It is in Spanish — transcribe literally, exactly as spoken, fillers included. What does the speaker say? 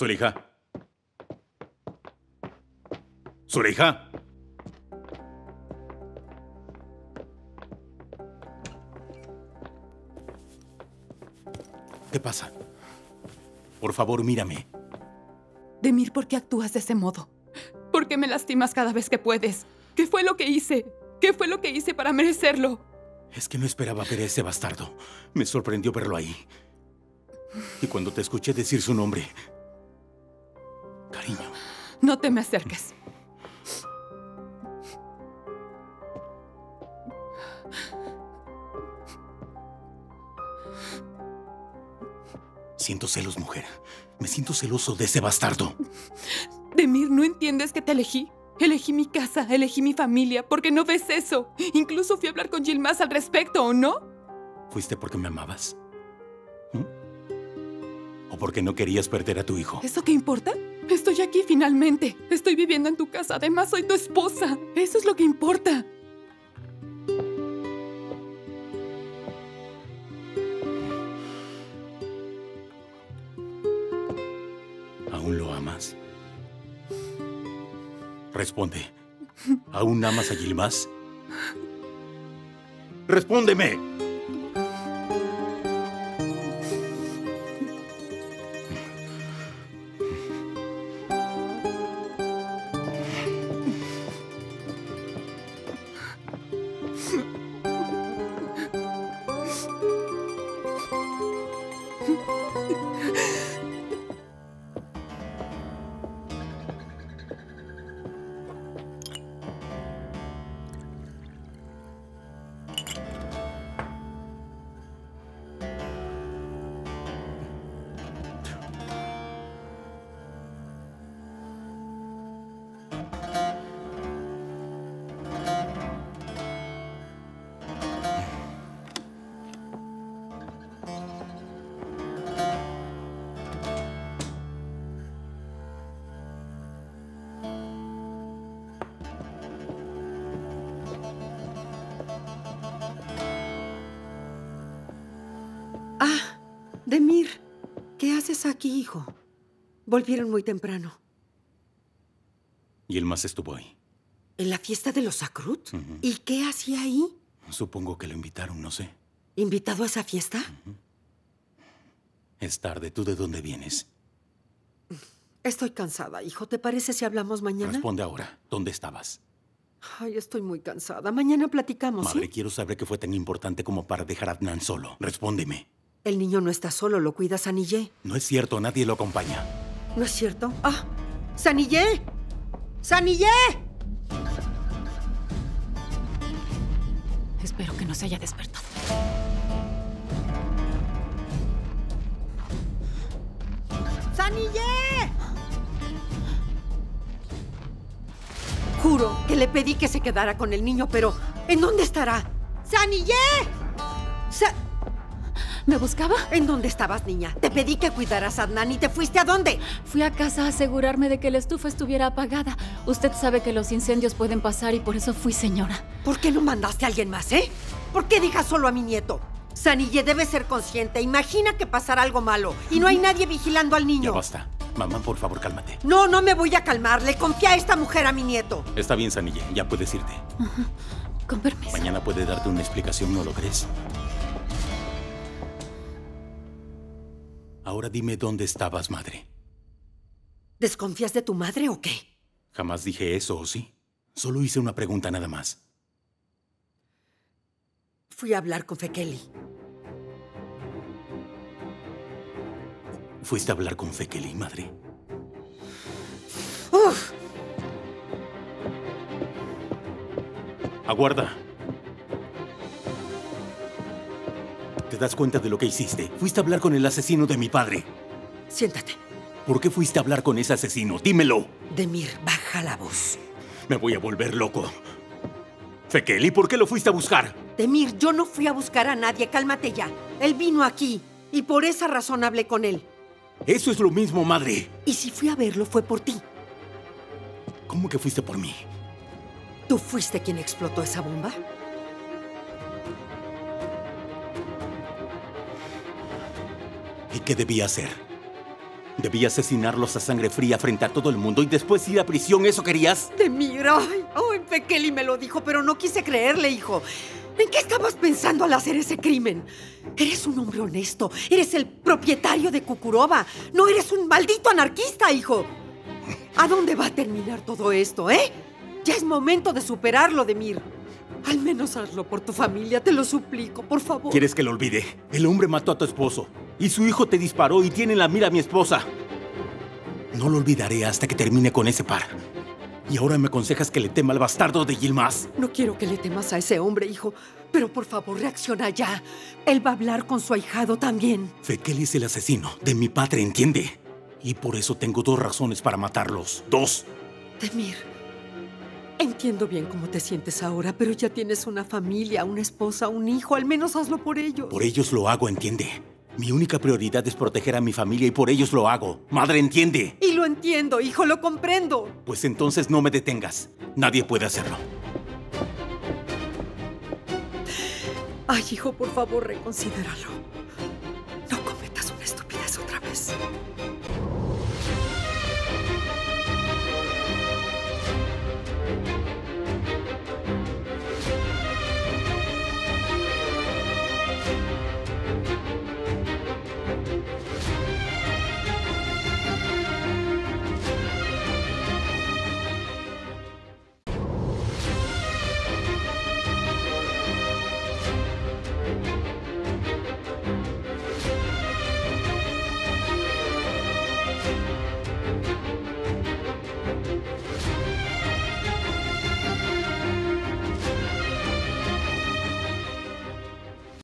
Züleyha. Züleyha. ¿Qué pasa? Por favor, mírame. Demir, ¿por qué actúas de ese modo? ¿Por qué me lastimas cada vez que puedes? ¿Qué fue lo que hice? ¿Qué fue lo que hice para merecerlo? Es que no esperaba ver a ese bastardo. Me sorprendió verlo ahí. Y cuando te escuché decir su nombre... Cariño... No te me acerques. Siento celos, mujer. Me siento celoso de ese bastardo. Demir, ¿no entiendes que te elegí? Elegí mi casa, elegí mi familia. ¿Por qué no ves eso? Incluso fui a hablar con Yilmaz al respecto, ¿o no? ¿Fuiste porque me amabas? ¿Mm? ¿O porque no querías perder a tu hijo? ¿Eso qué importa? Estoy aquí finalmente. Estoy viviendo en tu casa. Además, soy tu esposa. Eso es lo que importa. ¿Aún lo amas? Responde. ¿Aún amas a Yilmaz? ¡Respóndeme! Demir, ¿qué haces aquí, hijo? Volvieron muy temprano. Yilmaz estuvo ahí. ¿En la fiesta de los Akrut? Uh-huh. ¿Y qué hacía ahí? Supongo que lo invitaron, no sé. ¿Invitado a esa fiesta? Uh-huh. Es tarde. ¿Tú de dónde vienes? Estoy cansada, hijo. ¿Te parece si hablamos mañana? Responde ahora. ¿Dónde estabas? Ay, estoy muy cansada. Mañana platicamos, Madre, ¿sí? Quiero saber qué fue tan importante como para dejar a Adnan solo. Respóndeme. El niño no está solo, lo cuida Sanille. No es cierto, nadie lo acompaña. ¿No es cierto? ¡Ah! ¡Sanille! ¡Sanille! Espero que no se haya despertado. ¡Sanille! Juro que le pedí que se quedara con el niño, pero ¿en dónde estará? ¡Sanille! ¡Sa... ¿Me buscaba? ¿En dónde estabas, niña? Te pedí que cuidaras a Adnan y te fuiste ¿a dónde? Fui a casa a asegurarme de que la estufa estuviera apagada. Usted sabe que los incendios pueden pasar y por eso fui, señora. ¿Por qué no mandaste a alguien más, eh? ¿Por qué dejas solo a mi nieto? Sanille debe ser consciente. Imagina que pasará algo malo y no hay nadie vigilando al niño. Ya basta. Mamá, por favor, cálmate. No, no me voy a calmar. Le confía a esta mujer a mi nieto. Está bien, Sanille. Ya puedes irte. Ajá. Con permiso. Mañana puede darte una explicación, ¿no lo crees? Ahora dime dónde estabas, madre. ¿Desconfías de tu madre o qué? Jamás dije eso, ¿o sí? Solo hice una pregunta nada más. Fui a hablar con Fekeli. ¿Fuiste a hablar con Fekeli, madre? ¡Uf! Aguarda. ¿Te das cuenta de lo que hiciste? Fuiste a hablar con el asesino de mi padre. Siéntate. ¿Por qué fuiste a hablar con ese asesino? ¡Dímelo! Demir, baja la voz. Me voy a volver loco. Fekeli, ¿por qué lo fuiste a buscar? Demir, yo no fui a buscar a nadie. Cálmate ya. Él vino aquí y por esa razón hablé con él. Eso es lo mismo, madre. Y si fui a verlo fue por ti. ¿Cómo que fuiste por mí? ¿Tú fuiste quien explotó esa bomba? ¿Y qué debía hacer? Debía asesinarlos a sangre fría frente a todo el mundo y después ir a prisión. ¿Eso querías? Demir, ay, ay, Fekeli me lo dijo, pero no quise creerle, hijo. ¿En qué estabas pensando al hacer ese crimen? Eres un hombre honesto. Eres el propietario de Cucuroba. No eres un maldito anarquista, hijo. ¿A dónde va a terminar todo esto, eh? Ya es momento de superarlo, Demir. Al menos hazlo por tu familia, te lo suplico, por favor. ¿Quieres que lo olvide? El hombre mató a tu esposo y su hijo te disparó y tiene en la mira a mi esposa. No lo olvidaré hasta que termine con ese par. Y ahora me aconsejas que le tema al bastardo de Yilmaz. No quiero que le temas a ese hombre, hijo. Pero por favor, reacciona ya. Él va a hablar con su ahijado también. Fekeli es el asesino de mi padre, ¿entiende? Y por eso tengo dos razones para matarlos. ¡Dos! Demir, entiendo bien cómo te sientes ahora, pero ya tienes una familia, una esposa, un hijo. Al menos hazlo por ellos. Por ellos lo hago, ¿entiende? Mi única prioridad es proteger a mi familia y por ellos lo hago. Madre, ¿entiende? Y lo entiendo, hijo, lo comprendo. Pues entonces no me detengas. Nadie puede hacerlo. Ay, hijo, por favor, reconsidéralo. No cometas una estupidez otra vez.